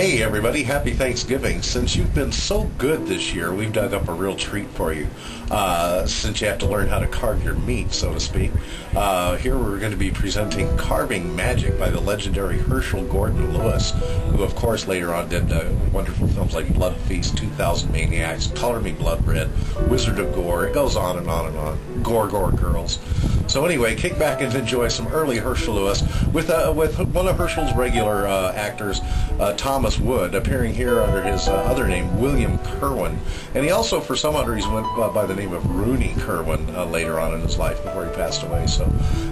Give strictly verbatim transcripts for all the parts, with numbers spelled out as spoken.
Hey everybody, happy Thanksgiving. Since you've been so good this year, we've dug up a real treat for you. Uh, since you have to learn how to carve your meat, so to speak. Uh, here we're going to be presenting Carving Magic by the legendary Herschell Gordon Lewis, who of course later on did uh, wonderful films like Blood Feast, two thousand Maniacs, Color Me Blood Red, Wizard of Gore. It goes on and on and on. Gore Gore Girls. So anyway, kick back and enjoy some early Herschel Lewis with uh, with one of Herschel's regular uh, actors, uh, Thomas Wood, appearing here under his uh, other name, William Kerwin. And he also, for some odd reason, went uh, by the name of Rooney Kerwin uh, later on in his life before he passed away. So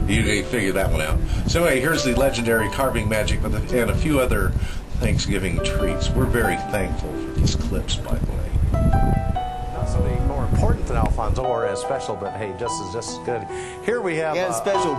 you can figure that one out. So anyway, here's the legendary Carving Magic with a, and a few other Thanksgiving treats. We're very thankful for these clips, by the way. Something more important than Alfonso, or as special, but hey, just as just as good. Here we have yeah, uh, special.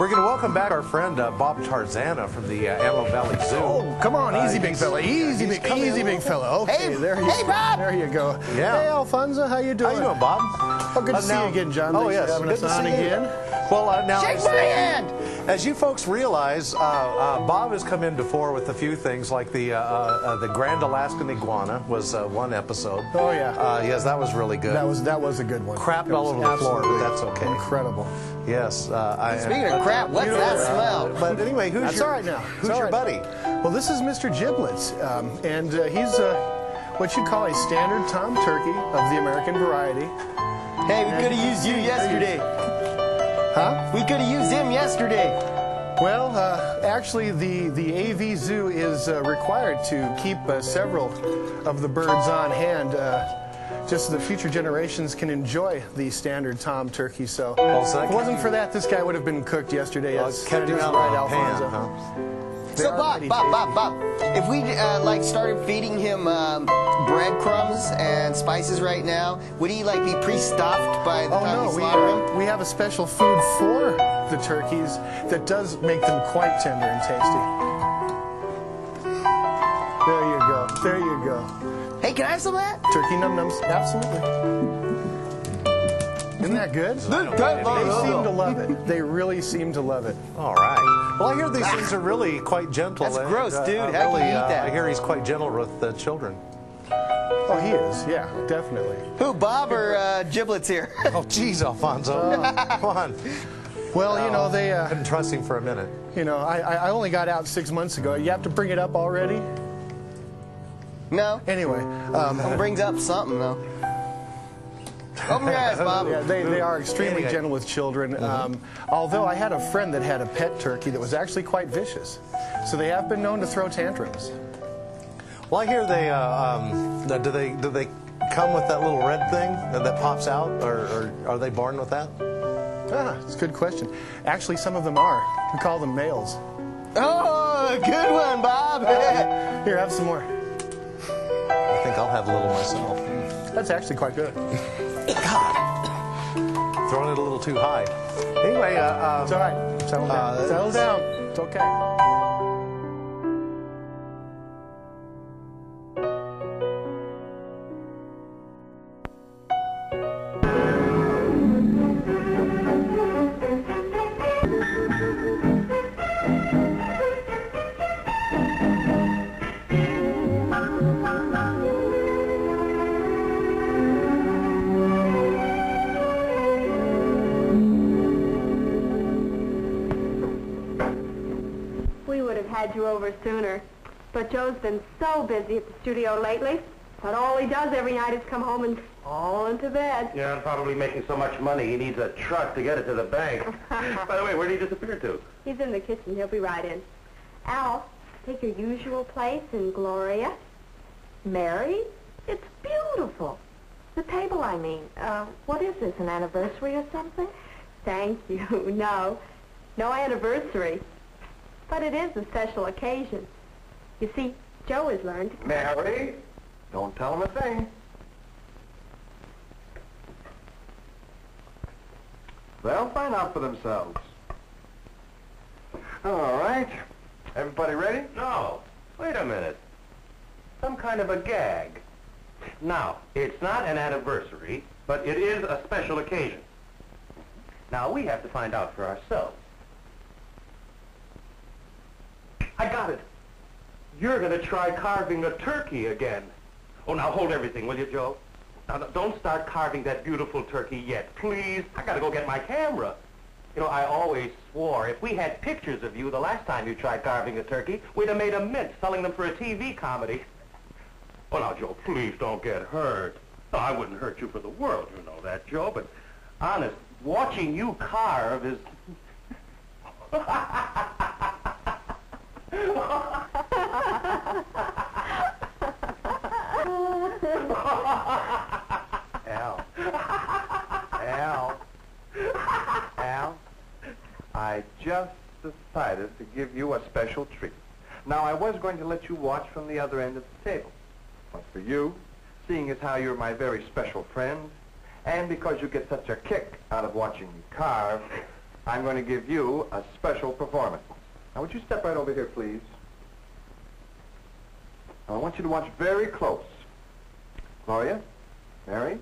We're going to welcome back our friend uh, Bob Tarzana from the uh, Ammo Valley Zoo. Oh, come on, uh, easy big fella, easy yeah, big, come easy big fella. Okay, hey, there you hey, go. Bob. There you go. Yeah. Hey, Alfonso, how you doing? How you doing, Bob? Oh, good uh, to now, see you again, John. Oh yes, good to see again. You. Well, uh, now shake my hand. As you folks realize, uh, uh, Bob has come into fore with a few things, like the uh, uh, the Grand Alaskan Iguana was uh, one episode. Oh yeah. Uh, yes, that was really good. That was that was a good one. Crap all over the floor, but that's okay. Incredible. Yes. Uh, I, Speaking uh, of crap, what's that smell? Uh, but anyway, who's that's your, all right now. Who's your right buddy? Now. Well, this is Mister Giblets, um, and uh, he's uh, what you call a standard tom turkey of the American variety. Hey, we could have used you yesterday. Huh? We could have used him yesterday. Well, uh, actually, the, the A V Zoo is uh, required to keep uh, several of the birds on hand, uh, just so the future generations can enjoy the standard tom turkey. So, well, so if it wasn't for that, this guy would have been cooked yesterday. Well, it's kept him out right, Alfonso. Huh? So, Bob, Bob, Bob, Bob, if we uh, like started feeding him um, breadcrumbs and spices right now, would he like be pre-stuffed by the oh, time no, we slaughter him? We have a special food for the turkeys that does make them quite tender and tasty. There you go. There you go. Hey, can I have some of that? Turkey num-nums. Absolutely. Isn't that good? They, they seem to love it. They really seem to love it. All right. Well, I hear these things are really quite gentle. That's and, gross, uh, dude. Uh, How really, can you eat that? Uh, I hear he's quite gentle with the children. Oh, he is, yeah, definitely. Who, Bob or uh, Giblets here? Oh, geez, Alfonso. Uh, Come on. Well, you know, they... Uh, I couldn't trust him for a minute. You know, I, I only got out six months ago. You have to bring it up already? No. Anyway. Um, it brings up something, though. Open your eyes, Bob. Yeah, they, they are extremely anyway. gentle with children. Mm-hmm. um, although I had a friend that had a pet turkey that was actually quite vicious. So they have been known to throw tantrums. Well, I hear they uh, um, do they do they come with that little red thing that pops out, or, or are they born with that? Ah, it's a good question. Actually, some of them are. We call them males. Oh, good one, Bob. Uh, here, have some more. I think I'll have a little myself. That's actually quite good. God, throwing it a little too high. Anyway, uh, um, it's all right. Settle down. Uh, Settle down. It's okay. You over sooner, but Joe's been so busy at the studio lately that all he does every night is come home and fall into bed. Yeah, and probably making so much money he needs a truck to get it to the bank. By the way, where did he disappear to? He's in the kitchen. He'll be right in. Al, take your usual place in Gloria. Mary, it's beautiful. The table, I mean. Uh, what is this, an anniversary or something? Thank you. No. No anniversary. But it is a special occasion. You see, Joe has learned... Mary, don't tell him a thing. They'll find out for themselves. All right. Everybody ready? No. Wait a minute. Some kind of a gag. Now, it's not an anniversary, but it is a special occasion. Now, we have to find out for ourselves. I got it. You're going to try carving a turkey again. Oh, now hold everything, will you, Joe? Now, don't start carving that beautiful turkey yet, please. I gotta go get my camera. You know, I always swore if we had pictures of you the last time you tried carving a turkey, we'd have made a mint selling them for a T V comedy. Oh, now, Joe, please don't get hurt. No, I wouldn't hurt you for the world, you know that, Joe, but honest, watching you carve is... Al. Al. Al. I just decided to give you a special treat. Now, I was going to let you watch from the other end of the table. But for you, seeing as how you're my very special friend, and because you get such a kick out of watching me carve, I'm going to give you a special performance. Now, would you step right over here, please? Now, I want you to watch very close. Gloria? Mary?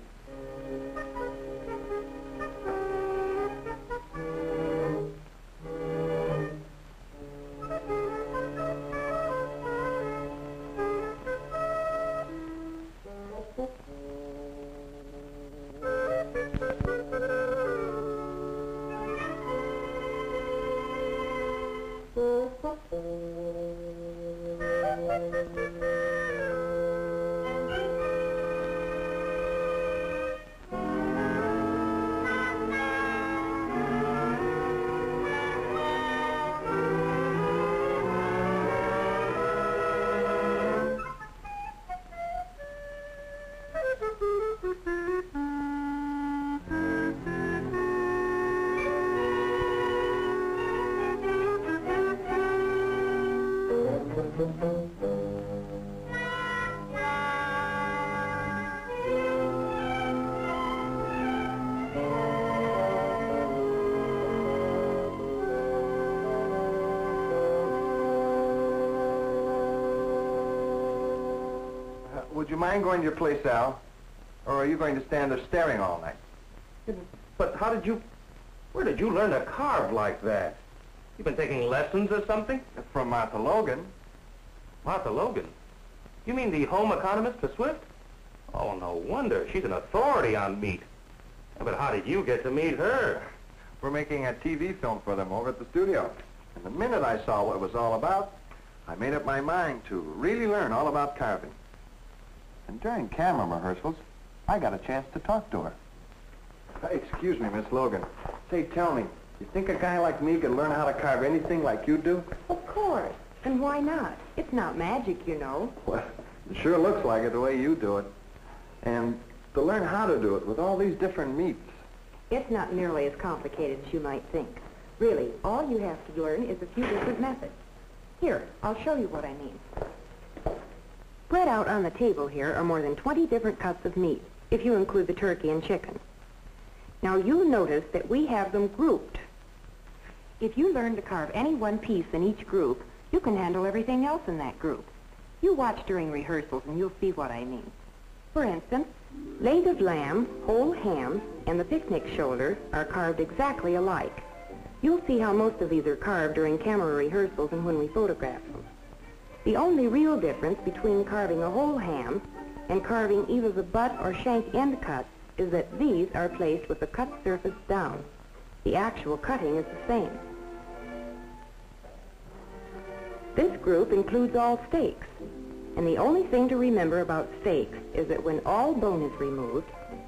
Would you mind going to your place, Al? Or are you going to stand there staring all night? But how did you... Where did you learn to carve like that? You've been taking lessons or something? From Martha Logan. Martha Logan? You mean the home economist for Swift? Oh, no wonder. She's an authority on meat. But how did you get to meet her? We're making a T V film for them over at the studio. And the minute I saw what it was all about, I made up my mind to really learn all about carving. And during camera rehearsals, I got a chance to talk to her. Excuse me, Miss Logan. Say, tell me, you think a guy like me could learn how to carve anything like you do? Of course. And why not? It's not magic, you know. Well, it sure looks like it the way you do it. And to learn how to do it with all these different meats. It's not nearly as complicated as you might think. Really, all you have to learn is a few different methods. Here, I'll show you what I mean. Spread out on the table here are more than twenty different cuts of meat, if you include the turkey and chicken. Now you'll notice that we have them grouped. If you learn to carve any one piece in each group, you can handle everything else in that group. You watch during rehearsals and you'll see what I mean. For instance, leg of lamb, whole ham, and the picnic shoulder are carved exactly alike. You'll see how most of these are carved during camera rehearsals and when we photograph them. The only real difference between carving a whole ham and carving either the butt or shank end cut is that these are placed with the cut surface down. The actual cutting is the same. This group includes all steaks, and the only thing to remember about steaks is that when all bone is removed,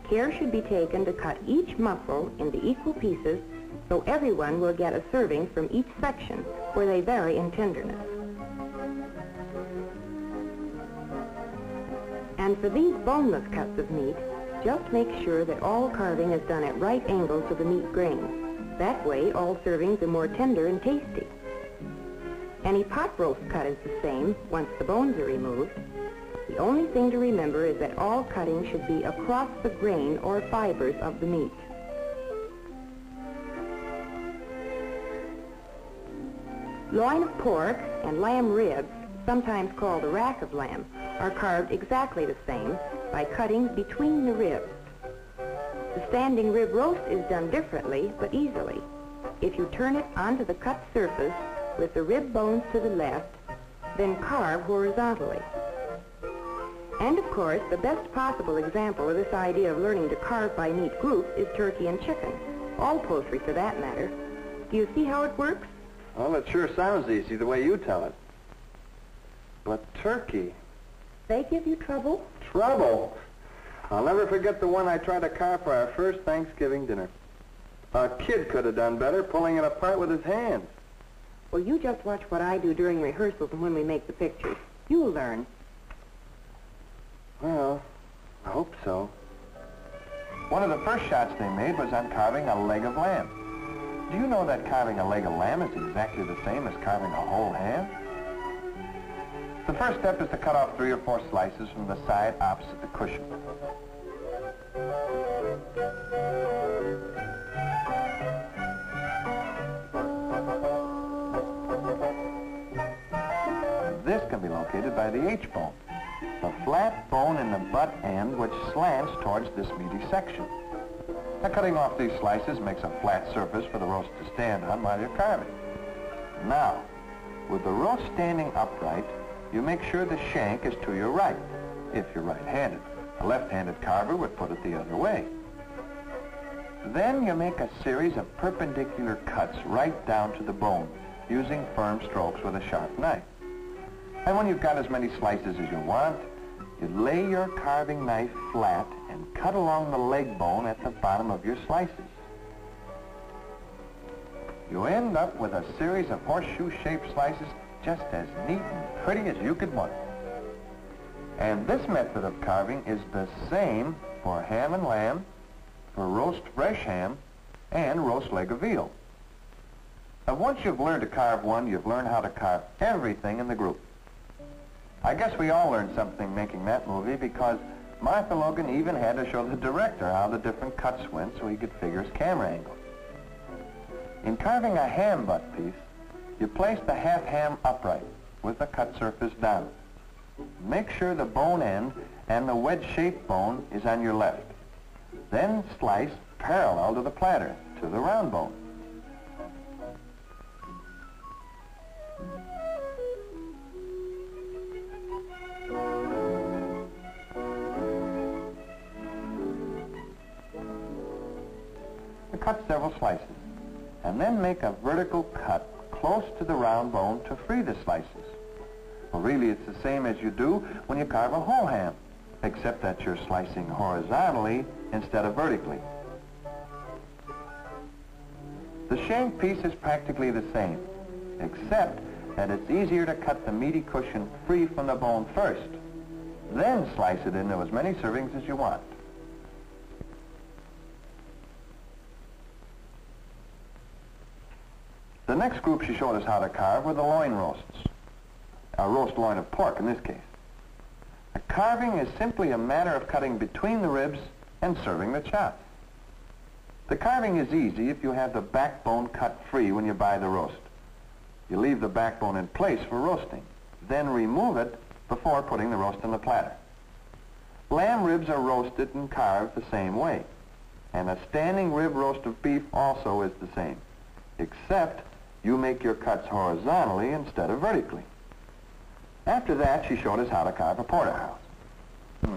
care should be taken to cut each muscle into equal pieces so everyone will get a serving from each section where they vary in tenderness. And for these boneless cuts of meat, just make sure that all carving is done at right angles to the meat grain. That way, all servings are more tender and tasty. Any pot roast cut is the same once the bones are removed. The only thing to remember is that all cutting should be across the grain or fibers of the meat. Loin of pork and lamb ribs, sometimes called a rack of lamb, are carved exactly the same by cutting between the ribs. The standing rib roast is done differently, but easily. If you turn it onto the cut surface with the rib bones to the left then carve horizontally. And of course, the best possible example of this idea of learning to carve by neat groups is turkey and chicken, all poultry for that matter. Do you see how it works? Well, it sure sounds easy the way you tell it. But turkey... They give you trouble? Trouble? I'll never forget the one I tried to carve for our first Thanksgiving dinner. A kid could have done better pulling it apart with his hands. Well, you just watch what I do during rehearsals and when we make the pictures. You'll learn. Well, I hope so. One of the first shots they made was on carving a leg of lamb. Do you know that carving a leg of lamb is exactly the same as carving a whole ham? The first step is to cut off three or four slices from the side opposite the cushion. This can be located by the H-bone, the flat bone in the butt end which slants towards this meaty section. Now, cutting off these slices makes a flat surface for the roast to stand on while you're carving. Now, with the roast standing upright, you make sure the shank is to your right, if you're right-handed. A left-handed carver would put it the other way. Then you make a series of perpendicular cuts right down to the bone, using firm strokes with a sharp knife. And when you've got as many slices as you want, you lay your carving knife flat and cut along the leg bone at the bottom of your slices. You end up with a series of horseshoe-shaped slices just as neat and pretty as you could want. And this method of carving is the same for ham and lamb, for roast fresh ham, and roast leg of veal. Now, once you've learned to carve one, you've learned how to carve everything in the group. I guess we all learned something making that movie, because Martha Logan even had to show the director how the different cuts went so he could figure his camera angles. In carving a ham butt piece, you place the half ham upright with the cut surface down. Make sure the bone end and the wedge-shaped bone is on your left. Then slice parallel to the platter, to the round bone. Cut several slices, and then make a vertical cut close to the round bone to free the slices. Well, really, it's the same as you do when you carve a whole ham, except that you're slicing horizontally instead of vertically. The shank piece is practically the same, except that it's easier to cut the meaty cushion free from the bone first, then slice it into as many servings as you want. The next group she showed us how to carve were the loin roasts, a roast loin of pork in this case. The carving is simply a matter of cutting between the ribs and serving the chops. The carving is easy if you have the backbone cut free when you buy the roast. You leave the backbone in place for roasting, then remove it before putting the roast on the platter. Lamb ribs are roasted and carved the same way, and a standing rib roast of beef also is the same, except you make your cuts horizontally instead of vertically. After that, she showed us how to carve a porterhouse. Hmm.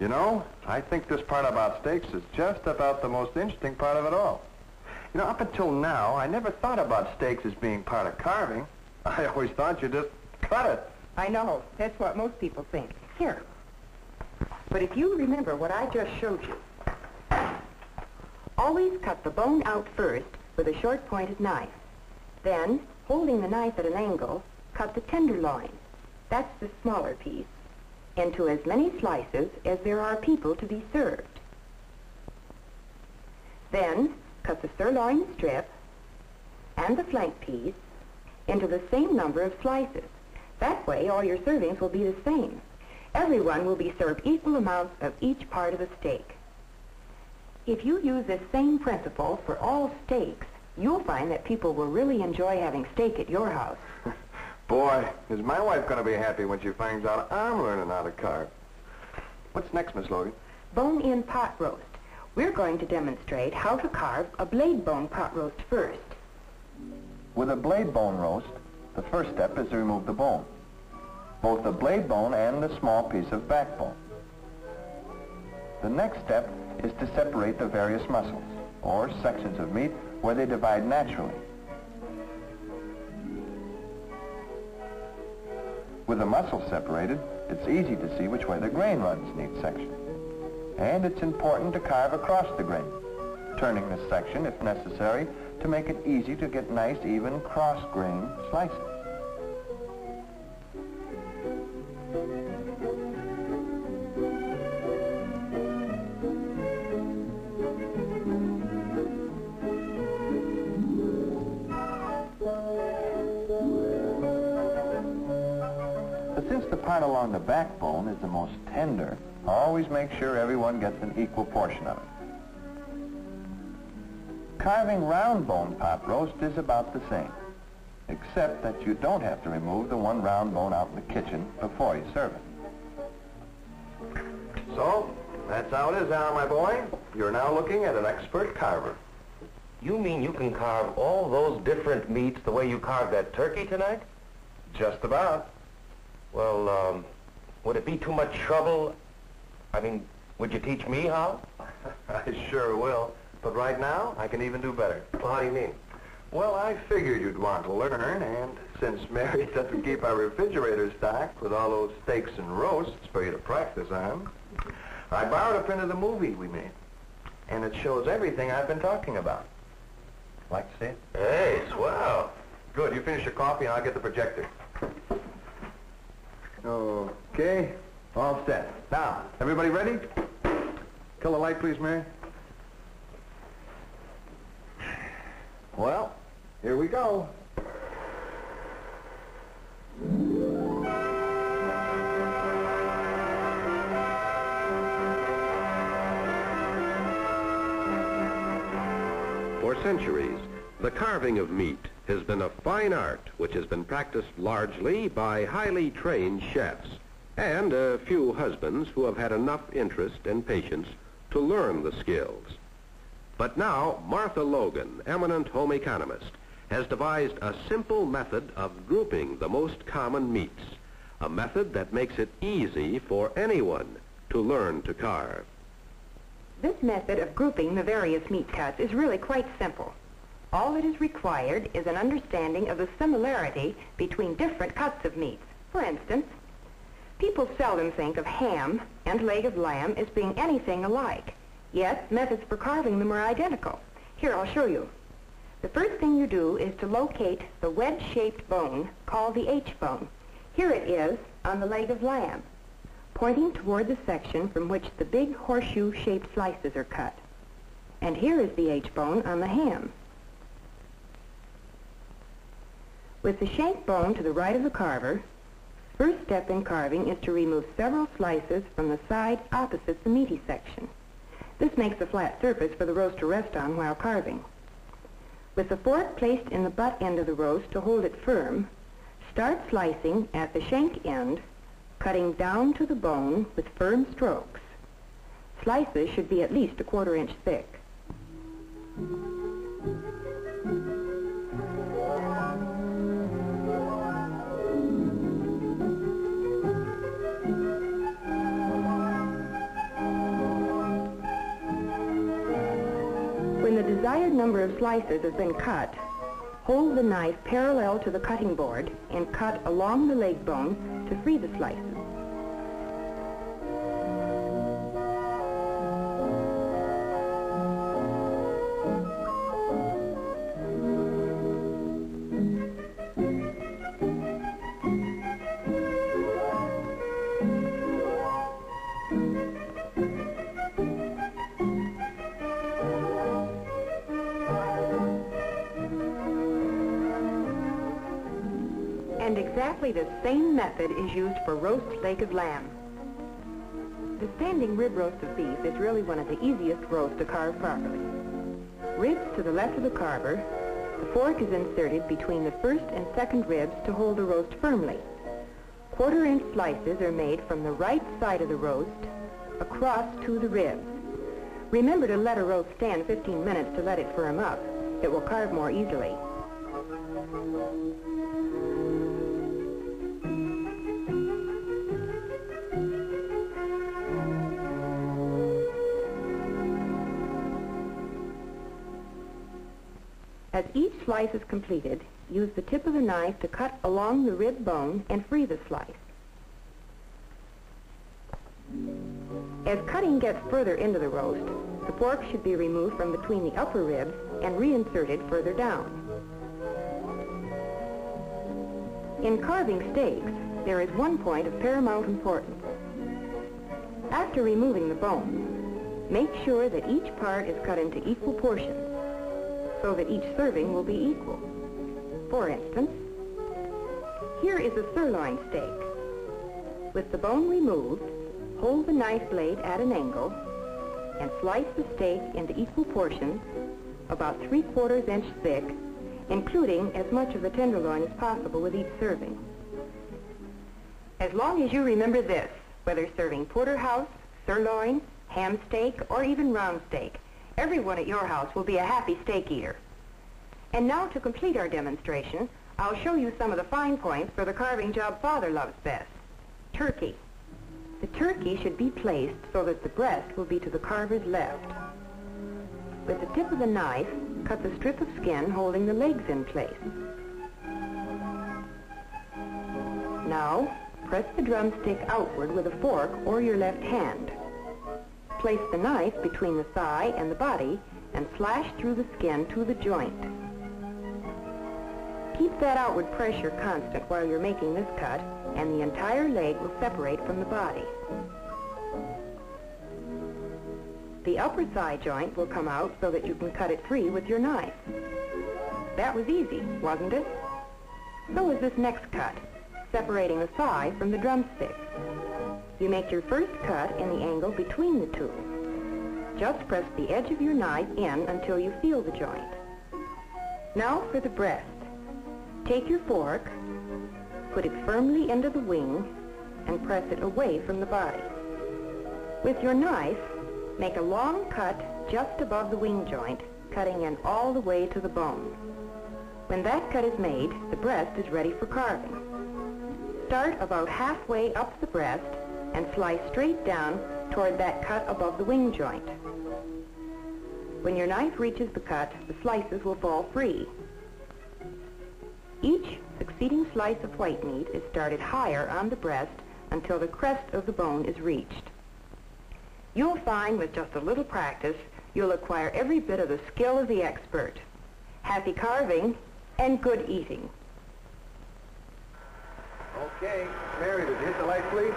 You know, I think this part about steaks is just about the most interesting part of it all. You know, up until now, I never thought about steaks as being part of carving. I always thought you just cut it. I know. That's what most people think. Here. But if you remember what I just showed you, always cut the bone out first with a short pointed knife. Then, holding the knife at an angle, cut the tenderloin, that's the smaller piece, into as many slices as there are people to be served. Then, cut the sirloin strip and the flank piece into the same number of slices. That way, all your servings will be the same. Everyone will be served equal amounts of each part of the steak. If you use this same principle for all steaks, you'll find that people will really enjoy having steak at your house. Boy, is my wife going to be happy when she finds out I'm learning how to carve. What's next, Miss Logan? Bone-in pot roast. We're going to demonstrate how to carve a blade bone pot roast first. With a blade bone roast, The first step is to remove the bone, both the blade bone and the small piece of backbone. The next step is to separate the various muscles, or sections of meat, where they divide naturally. With the muscles separated, it's easy to see which way the grain runs in each section. And it's important to carve across the grain, turning this section, if necessary, to make it easy to get nice, even, cross-grain slices. The part along the backbone is the most tender. Always make sure everyone gets an equal portion of it. Carving round bone pot roast is about the same, except that you don't have to remove the one round bone out in the kitchen before you serve it. So, that's how it is now, my boy. You're now looking at an expert carver. You mean you can carve all those different meats the way you carved that turkey tonight? Just about. Well, um, would it be too much trouble? I mean, would you teach me how? I sure will. But right now, I can even do better. Well, how do you mean? Well, I figured you'd want to learn, and since Mary doesn't keep our refrigerator stocked with all those steaks and roasts for you to practice on, I borrowed a print of the movie we made, and it shows everything I've been talking about. Like to see it? Hey, swell. Good. You finish your coffee, and I'll get the projector. Okay, all set. Now, everybody ready? Color light, please, Mary. Well, here we go. For centuries, the carving of meat has been a fine art which has been practiced largely by highly trained chefs and a few husbands who have had enough interest and patience to learn the skills. But now, Martha Logan, eminent home economist, has devised a simple method of grouping the most common meats, a method that makes it easy for anyone to learn to carve. This method of grouping the various meat cuts is really quite simple. All that is required is an understanding of the similarity between different cuts of meats. For instance, people seldom think of ham and leg of lamb as being anything alike. Yet, methods for carving them are identical. Here, I'll show you. The first thing you do is to locate the wedge-shaped bone called the H-bone. Here it is on the leg of lamb, pointing toward the section from which the big horseshoe-shaped slices are cut. And here is the H-bone on the ham. With the shank bone to the right of the carver, first step in carving is to remove several slices from the side opposite the meaty section. This makes a flat surface for the roast to rest on while carving. With the fork placed in the butt end of the roast to hold it firm, start slicing at the shank end, cutting down to the bone with firm strokes. Slices should be at least a quarter inch thick. When the desired number of slices has been cut, hold the knife parallel to the cutting board and cut along the leg bone to free the slices. And exactly the same method is used for roast leg of lamb. The standing rib roast of beef is really one of the easiest roasts to carve properly. Ribs to the left of the carver, the fork is inserted between the first and second ribs to hold the roast firmly. Quarter-inch slices are made from the right side of the roast across to the ribs. Remember to let a roast stand fifteen minutes to let it firm up. It will carve more easily. As each slice is completed, use the tip of the knife to cut along the rib bone and free the slice. As cutting gets further into the roast, the fork should be removed from between the upper ribs and reinserted further down. In carving steaks, there is one point of paramount importance. After removing the bones, make sure that each part is cut into equal portions, so that each serving will be equal. For instance, here is a sirloin steak. With the bone removed, hold the knife blade at an angle and slice the steak into equal portions, about three-quarters inch thick, including as much of the tenderloin as possible with each serving. As long as you remember this, whether serving porterhouse, sirloin, ham steak, or even round steak, everyone at your house will be a happy steak eater. And now, to complete our demonstration, I'll show you some of the fine points for the carving job Father loves best. Turkey. The turkey should be placed so that the breast will be to the carver's left. With the tip of the knife, cut the strip of skin holding the legs in place. Now, press the drumstick outward with a fork or your left hand. Place the knife between the thigh and the body and slash through the skin to the joint. Keep that outward pressure constant while you're making this cut, and the entire leg will separate from the body. The upper thigh joint will come out so that you can cut it free with your knife. That was easy, wasn't it? So is this next cut, separating the thigh from the drumstick. You make your first cut in the angle between the two. Just press the edge of your knife in until you feel the joint. Now for the breast. Take your fork, put it firmly into the wing, and press it away from the body. With your knife, make a long cut just above the wing joint, cutting in all the way to the bone. When that cut is made, the breast is ready for carving. Start about halfway up the breast and slice straight down toward that cut above the wing joint. When your knife reaches the cut, the slices will fall free. Each succeeding slice of white meat is started higher on the breast until the crest of the bone is reached. You'll find with just a little practice, you'll acquire every bit of the skill of the expert. Happy carving and good eating. Okay, Mary, did you hit the light, please?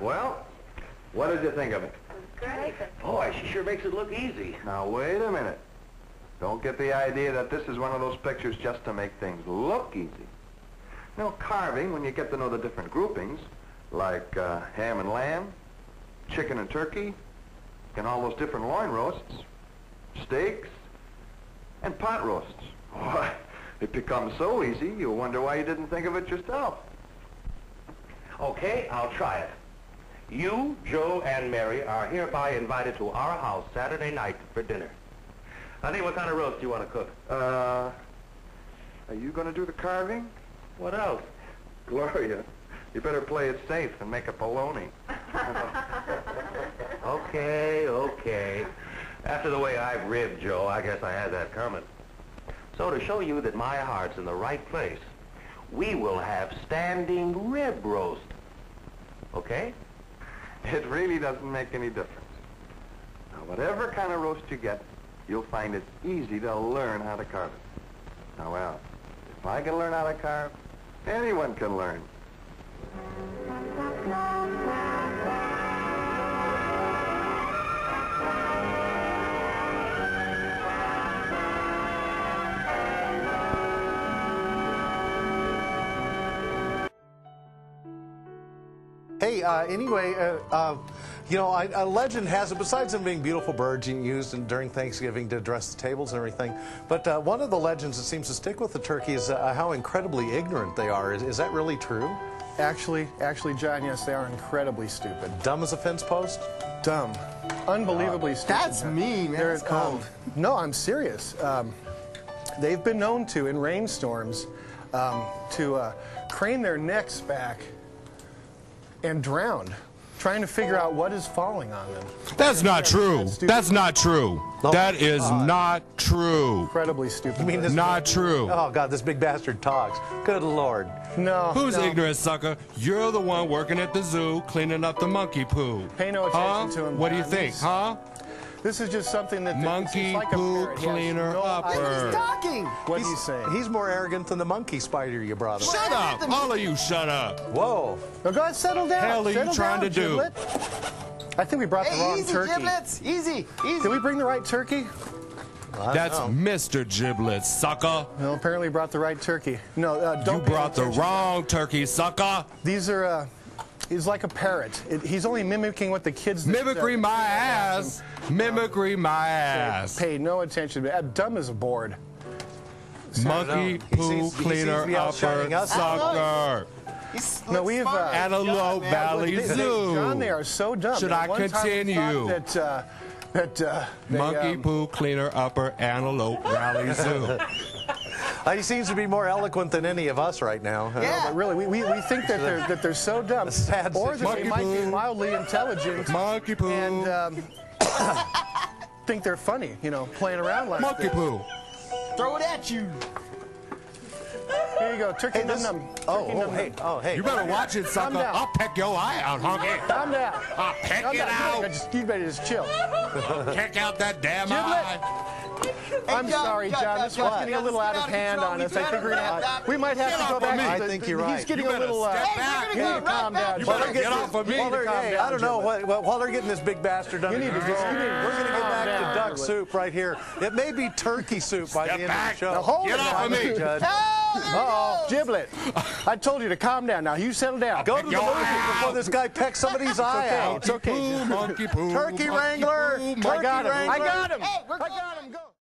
Well, what did you think of it? Great. Boy, she sure makes it look easy. Now, wait a minute. Don't get the idea that this is one of those pictures just to make things look easy. Now, carving, when you get to know the different groupings, like uh, ham and lamb, chicken and turkey, and all those different loin roasts, steaks, and pot roasts. Why, it becomes so easy, you'll wonder why you didn't think of it yourself. Okay, I'll try it. You, Joe, and Mary are hereby invited to our house Saturday night for dinner. Honey, what kind of roast do you want to cook? Uh, are you going to do the carving? What else? Gloria, you better play it safe and make a bologna. Okay, okay. After the way I've ribbed Joe, I guess I had that coming. So to show you that my heart's in the right place, we will have standing rib roast. Okay? It really doesn't make any difference. Now, whatever kind of roast you get, you'll find it easy to learn how to carve it. Now, well, if I can learn how to carve, anyone can learn. Hey, uh, anyway, uh, uh, you know, I, a legend has it, besides them being beautiful birds used and during Thanksgiving to dress the tables and everything, but uh, one of the legends that seems to stick with the turkey is uh, how incredibly ignorant they are. Is, is that really true? Actually, actually, John, yes, they are incredibly stupid. Dumb as a fence post? Dumb. Unbelievably uh, stupid. That's mean. They're that's cold. Um, no, I'm serious. Um, they've been known to, in rainstorms, um, to uh, crane their necks back and drowned. trying to figure out what is falling on them. That's not true. That's not true. That is not true. Incredibly stupid. I mean, this not true. Oh, God, this big bastard talks. Good Lord. No. Who's no. ignorant, sucker? You're the one working at the zoo cleaning up the monkey poo. Pay no attention huh? to him. What do you think, huh? This is just something that... Monkey like poo cleaner no upper. I was talking. What he's, do you say? He's more arrogant than the monkey spider you brought up. Shut up. All of you shut up. Whoa. Now go ahead, settle down. Hell are settle you trying down, to Giblet. do? I think we brought hey, the wrong easy, turkey. Giblets. Easy, easy. Did we bring the right turkey? Well, that's know. Mister Giblets, sucker. No, apparently brought the right turkey. No, uh, don't... You brought the wrong turkey, sucker. These are... Uh, He's like a parrot. It, he's only mimicking what the kids... Mimicry my ass. Mimicry my ass. Pay no attention. Dumb as a board. Monkey poo cleaner upper sucker. No, we have uh, Antelope Valley Zoo. John, they are so dumb. Should I continue? That, uh, that, uh, they, monkey um, poo cleaner upper Antelope Valley Zoo. Uh, he seems to be more eloquent than any of us right now. Huh? Yeah, but really, we, we, we think that they're, that they're so dumb, sad or that they might be mildly intelligent Monkey poo. and um, think they're funny, you know, playing around like Monkey this. Monkey poo. Throw it at you. Here you go, turkey hey, num num. Oh, turkey oh num hey, oh hey. You better watch it, sucker. I'll peck your eye out, honky. Calm down. I'll peck Calm it down. out. I just, you better just chill. Peck out that damn Giblet. eye. I'm hey, John, sorry, John. John, John this was getting a little out of hand on us. I think we're gonna have, we might have to go back. I think you're right. He's getting a little. Uh, hey, you need to calm down. You better get off of me. I don't know what. While they're getting this big bastard done, you need to. We're gonna get back to duck soup right here. It may be turkey soup by the end of the show. Get off of me, Judge. Uh-oh, Giblet. I told you to calm down. Now you settle down. Go to the movies before this guy pecks somebody's eye out. It's okay. Turkey Wrangler. I got him. I got him. I got him. Go.